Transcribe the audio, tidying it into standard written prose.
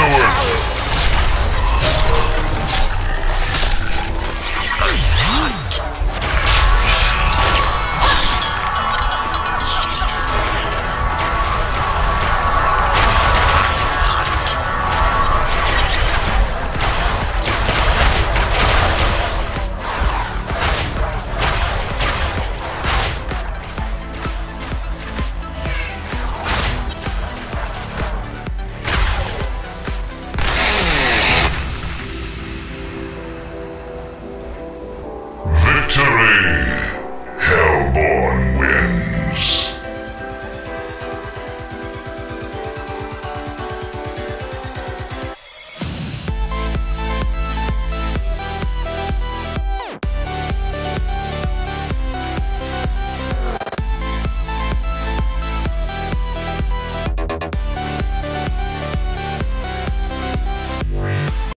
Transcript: Newerth. Victory!